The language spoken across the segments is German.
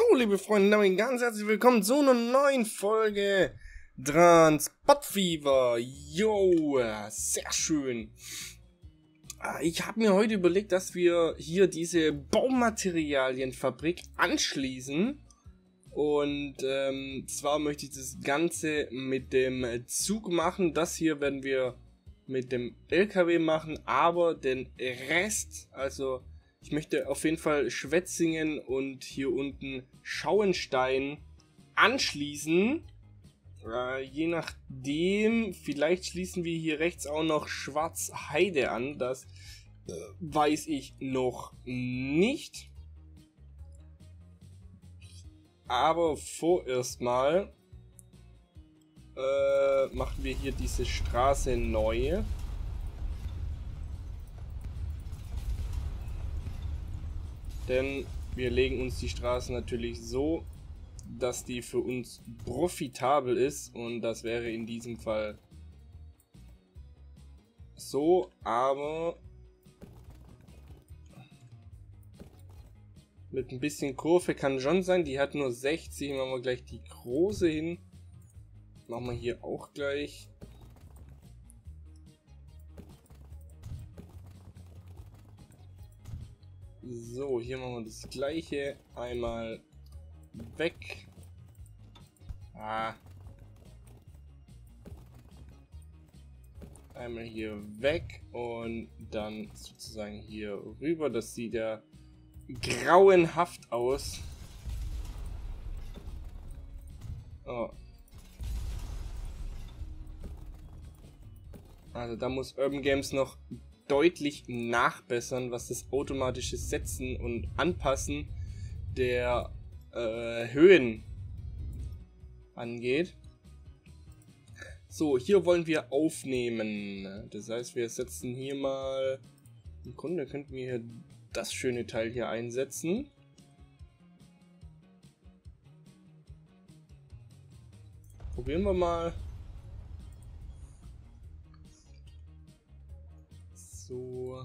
So, liebe Freunde, damit ganz herzlich willkommen zu einer neuen Folge Transport Fever. Yo, sehr schön. Ich habe mir heute überlegt, dass wir hier diese Baumaterialienfabrik anschließen. Und zwar möchte ich das Ganze mit dem Zug machen. Das hier werden wir mit dem LKW machen, aber den Rest, also ich möchte auf jeden Fall Schwetzingen und hier unten Schauenstein anschließen. Je nachdem, vielleicht schließen wir hier rechts auch noch Schwarzheide an. Das weiß ich noch nicht. Aber vorerst mal machen wir hier diese Straße neu. Denn wir legen uns die Straße natürlich so, dass die für uns profitabel ist. Und das wäre in diesem Fall so. Aber mit ein bisschen Kurve kann schon sein. Die hat nur 60. Machen wir gleich die große hin. Machen wir hier auch gleich. So, hier machen wir das gleiche. Einmal weg. Einmal hier weg und dann sozusagen hier rüber. Das sieht ja grauenhaft aus. Oh. Also da muss Urban Games noch deutlich nachbessern, was das automatische Setzen und Anpassen der Höhen angeht. So, hier wollen wir aufnehmen. Das heißt, wir setzen hier mal... Im Grunde könnten wir hier das schöne Teil hier einsetzen. Probieren wir mal. So.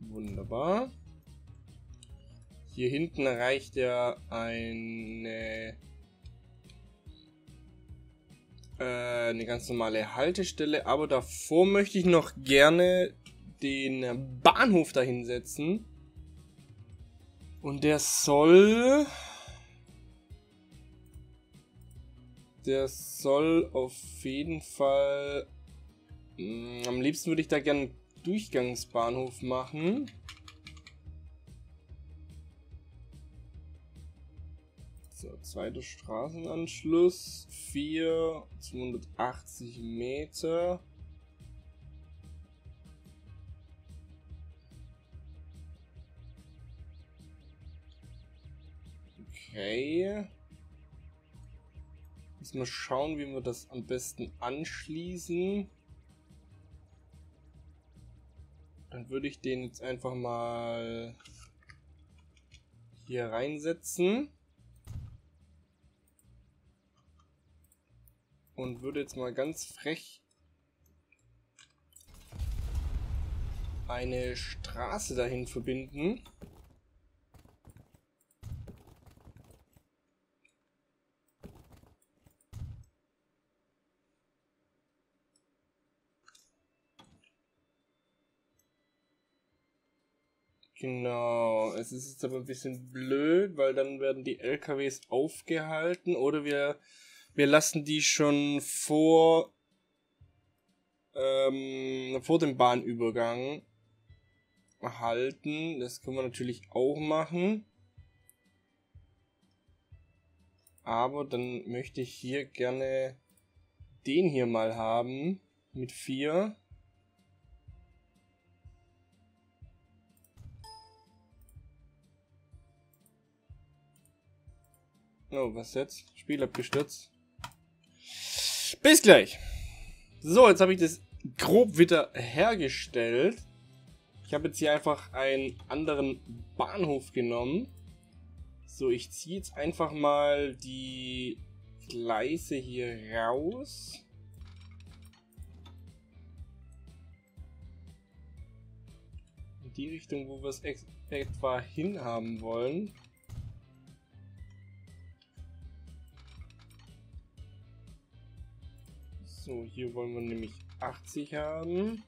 Wunderbar. Hier hinten reicht ja eine ganz normale Haltestelle. Aber davor möchte ich noch gerne den Bahnhof dahinsetzen. Und der soll auf jeden Fall... Am liebsten würde ich da gerne einen Durchgangsbahnhof machen. So, zweiter Straßenanschluss. 280 Meter. Okay. Müssen wir schauen, wie wir das am besten anschließen. Dann würde ich den jetzt einfach mal hier reinsetzen. Und würde jetzt mal ganz frech eine Straße dahin verbinden. Genau, es ist jetzt aber ein bisschen blöd, weil dann werden die LKWs aufgehalten oder wir lassen die schon vor dem Bahnübergang halten. Das können wir natürlich auch machen. Aber dann möchte ich hier gerne den hier mal haben mit 4. Oh, was jetzt? Spiel abgestürzt. Bis gleich. So, jetzt habe ich das grob wieder hergestellt. Ich habe jetzt hier einfach einen anderen Bahnhof genommen. So, ich ziehe jetzt einfach mal die Gleise hier raus. Und die Richtung, wo wir es etwa hinhaben wollen. So, hier wollen wir nämlich 80 haben.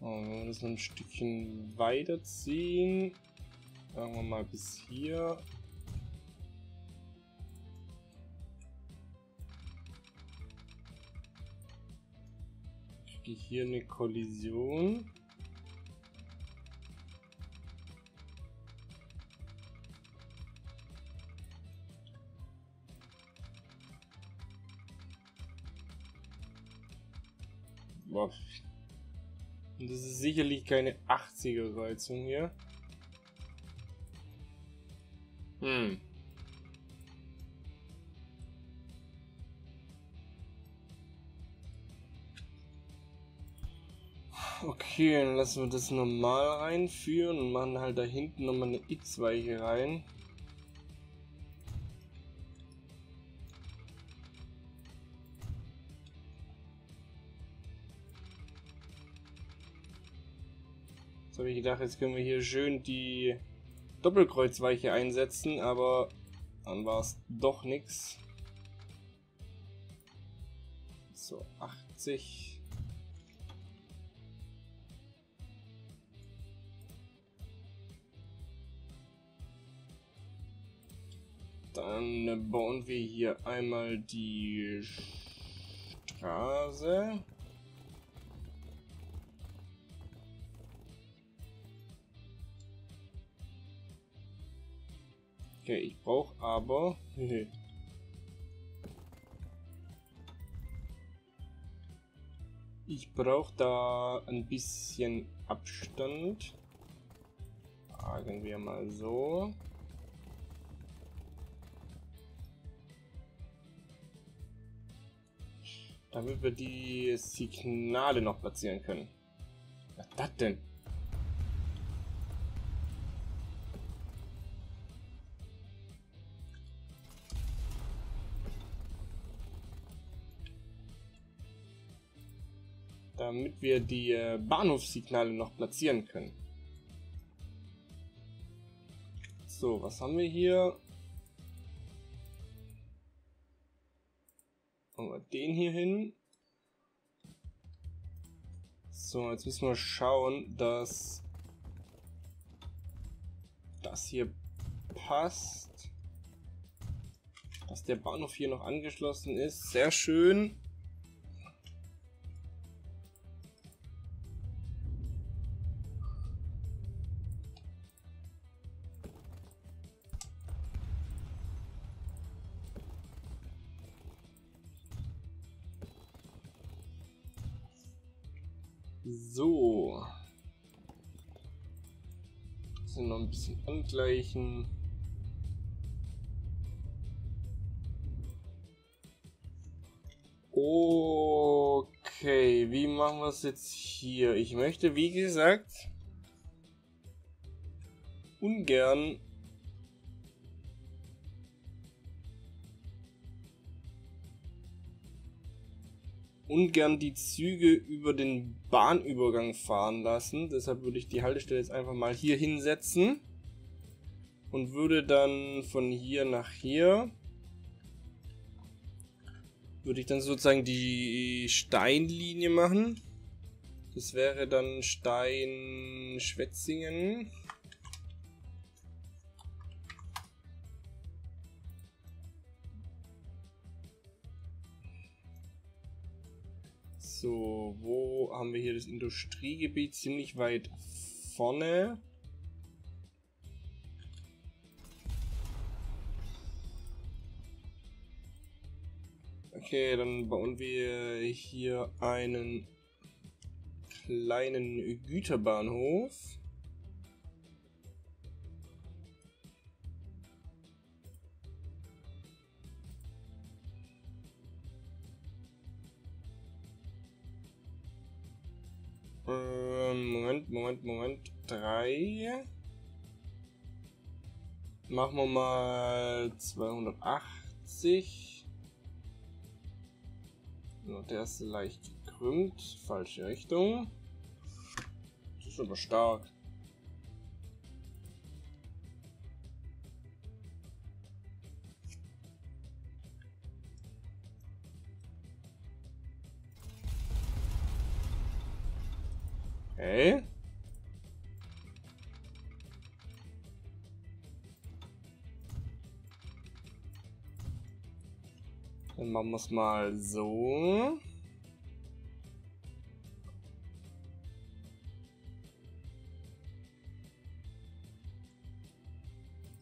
Wenn wir das noch ein Stückchen weiterziehen, sagen wir mal bis hier. Kriege ich hier eine Kollision. Boah. Und das ist sicherlich keine 80er-Kreuzung hier. Okay, dann lassen wir das normal reinführen und machen halt da hinten nochmal eine X-Weiche rein. Habe ich gedacht, jetzt können wir hier schön die Doppelkreuzweiche einsetzen, aber dann war es doch nichts. So, 80. Dann bauen wir hier einmal die Straße. Okay, ich brauche aber... Ich brauche da ein bisschen Abstand. Sagen wir mal so. Damit wir die Signale noch platzieren können. Was ist das denn? Damit wir die Bahnhofssignale noch platzieren können. So, was haben wir hier? Machen wir den hier hin. So, jetzt müssen wir schauen, dass das hier passt. Dass der Bahnhof hier noch angeschlossen ist. Sehr schön. So, müssen wir noch ein bisschen angleichen. Okay, wie machen wir es jetzt hier? Ich möchte, wie gesagt, ungern die Züge über den Bahnübergang fahren lassen. Deshalb würde ich die Haltestelle jetzt einfach mal hier hinsetzen und würde dann von hier nach hier würde ich dann sozusagen die Steinlinie machen. Das wäre dann Stein-Schwetzingen. So, wo haben wir hier das Industriegebiet? Ziemlich weit vorne. Okay, dann bauen wir hier einen kleinen Güterbahnhof. Moment. 3. Machen wir mal 280. So, der ist leicht gekrümmt. Falsche Richtung. Das ist aber stark. Okay. Dann machen wir es mal so.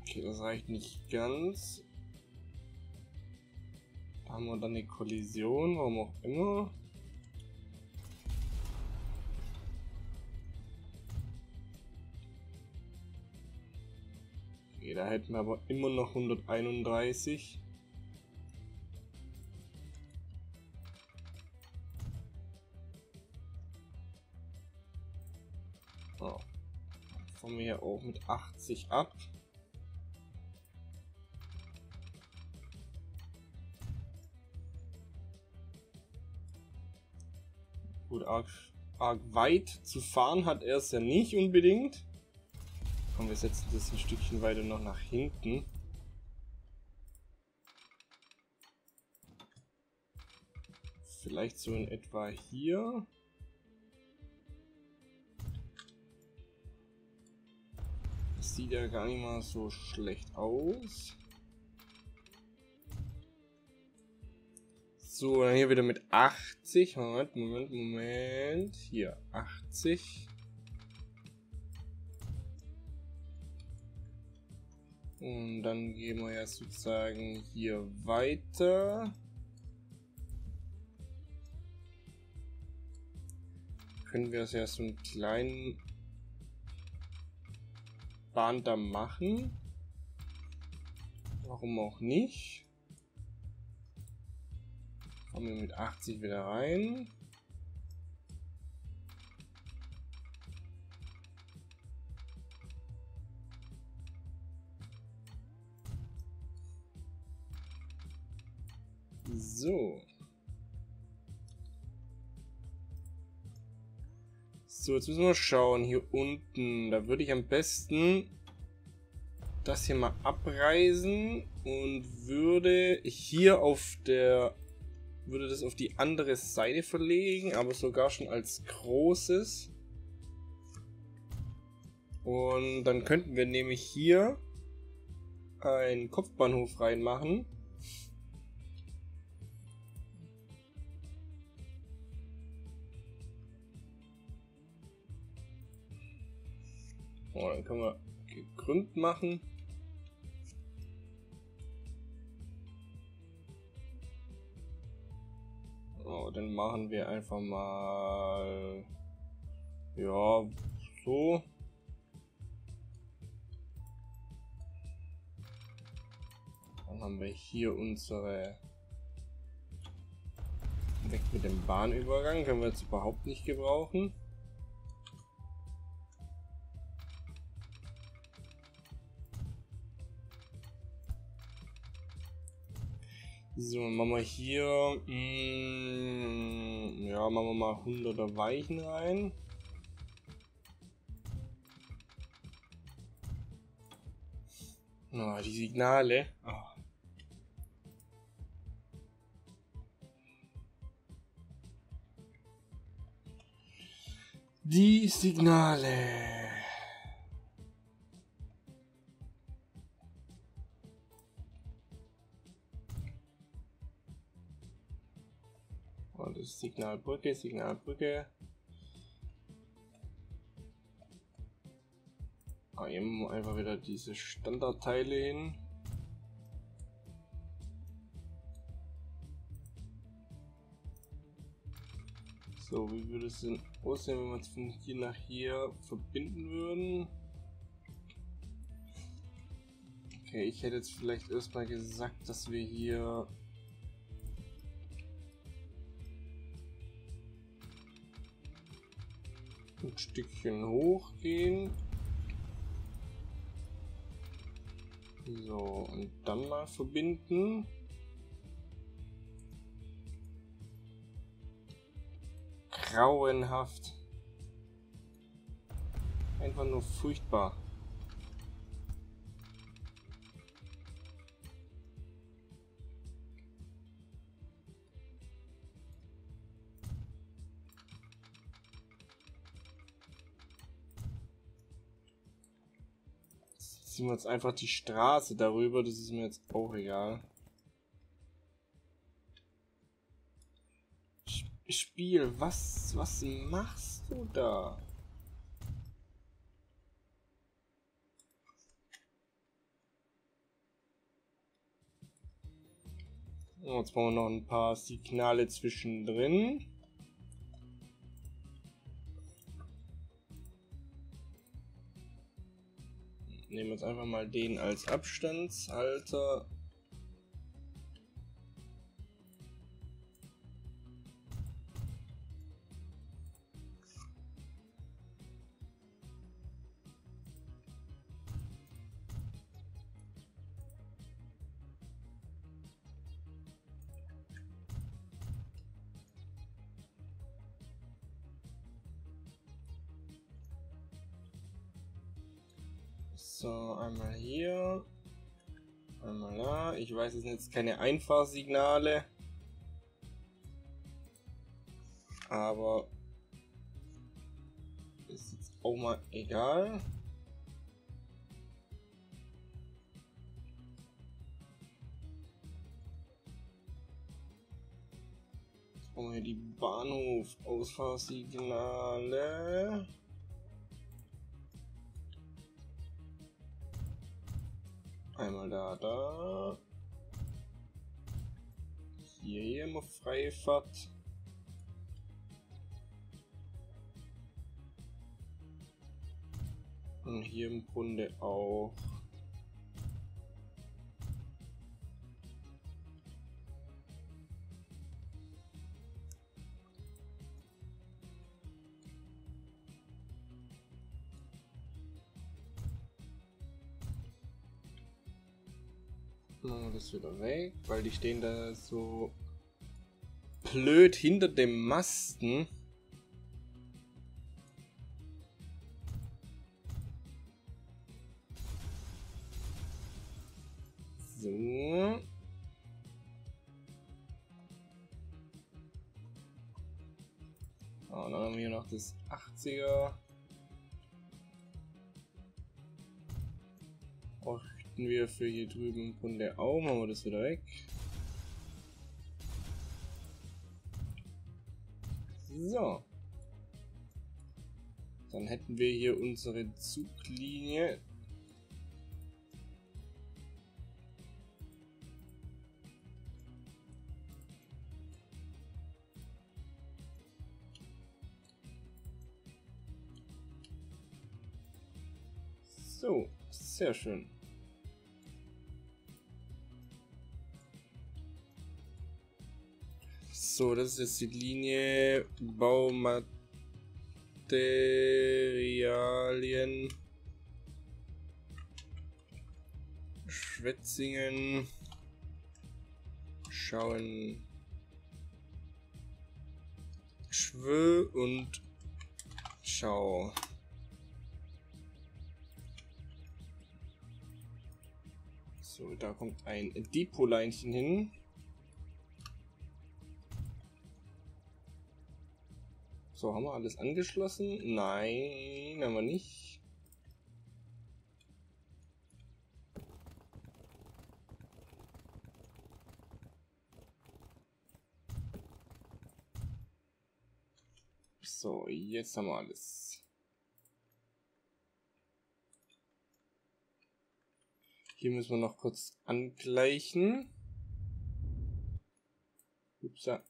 Okay, das reicht nicht ganz. Da haben wir dann eine Kollision, warum auch immer. Okay, da hätten wir aber immer noch 131. So. Dann fahren wir hier auch mit 80 ab. Gut, arg weit zu fahren hat er es ja nicht unbedingt. Komm, wir setzen das ein Stückchen weiter noch nach hinten. Vielleicht so in etwa hier. Das sieht ja gar nicht mal so schlecht aus. So, dann hier wieder mit 80. Moment. Hier, 80. Und dann gehen wir ja sozusagen hier weiter. Können wir das ja so einen kleinen Bahn da machen. Warum auch nicht? Kommen wir mit 80 wieder rein. So. So, jetzt müssen wir schauen. Hier unten, da würde ich am besten das hier mal abreißen und würde hier würde das auf die andere Seite verlegen, aber sogar schon als großes. Und dann könnten wir nämlich hier einen Kopfbahnhof reinmachen. Oh, dann können wir gekrümmt machen. Oh, dann machen wir einfach mal, ja, so. Dann haben wir hier unsere, weg mit dem Bahnübergang, können wir jetzt überhaupt nicht gebrauchen. So, machen wir hier, ja, machen wir mal 100er Weichen rein. Oh, die Signale. Oh. Die Signale. Und das ist Signalbrücke. Ah, hier machen wir einfach wieder diese Standardteile hin. So, wie würde es denn aussehen, wenn wir es von hier nach hier verbinden würden? Okay, ich hätte jetzt vielleicht erstmal gesagt, dass wir hier ein Stückchen hochgehen. So, und dann mal verbinden. Grauenhaft. Einfach nur furchtbar. Jetzt ziehen wir uns einfach die Straße darüber, das ist mir jetzt auch egal. Spiel, was machst du da? Jetzt brauchen wir noch ein paar Signale zwischendrin. Nehmen jetzt einfach mal den als Abstandshalter. So, einmal hier, einmal da. Ich weiß, es sind jetzt keine Einfahrsignale, aber ist jetzt auch mal egal. Jetzt brauchen wir hier die Bahnhof-Ausfahrsignale. Einmal da. Hier immer freie Fahrt. Und hier im Grunde auch. Machen wir das wieder weg, weil die stehen da so blöd hinter dem Masten. So. Und dann haben wir hier noch das 80er. Och. Wir für hier drüben im Grunde auch, machen wir das wieder weg. So. Dann hätten wir hier unsere Zuglinie. So, sehr schön. So, das ist jetzt die Linie Baumaterialien, Schwetzingen, Schauen, Schwö und Schau. So, da kommt ein Depoleinchen hin. So, haben wir alles angeschlossen? Nein, haben wir nicht. So, jetzt haben wir alles. Hier müssen wir noch kurz angleichen. Upsa.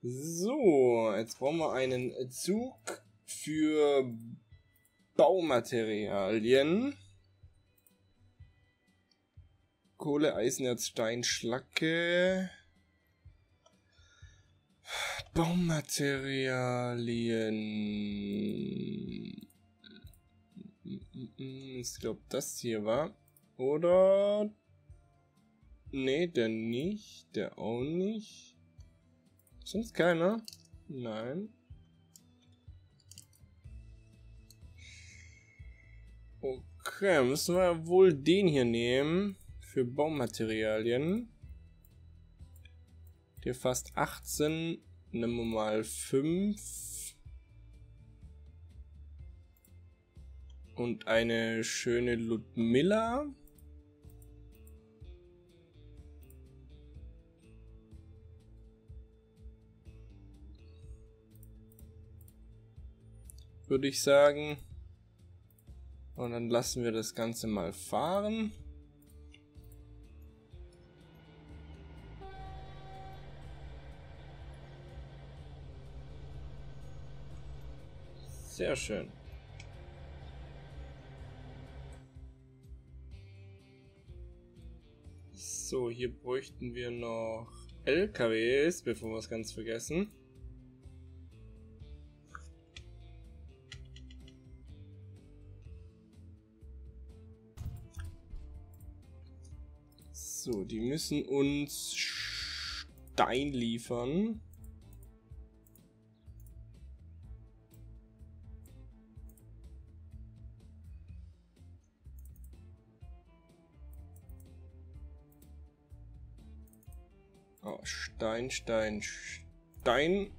So, jetzt brauchen wir einen Zug für Baumaterialien. Kohle, Eisenerz, Stein, Schlacke. Baumaterialien. Ich glaube, das hier war. Oder? Nee, der nicht. Der auch nicht. Sonst keiner? Nein. Okay, müssen wir wohl den hier nehmen. Für Baumaterialien. Der fast 18. Nehmen wir mal 5. Und eine schöne Ludmilla. Würde ich sagen. Und dann lassen wir das Ganze mal fahren. Sehr schön. So, hier bräuchten wir noch LKWs, bevor wir es ganz vergessen. So, die müssen uns Stein liefern. Oh, Stein, Stein, Stein.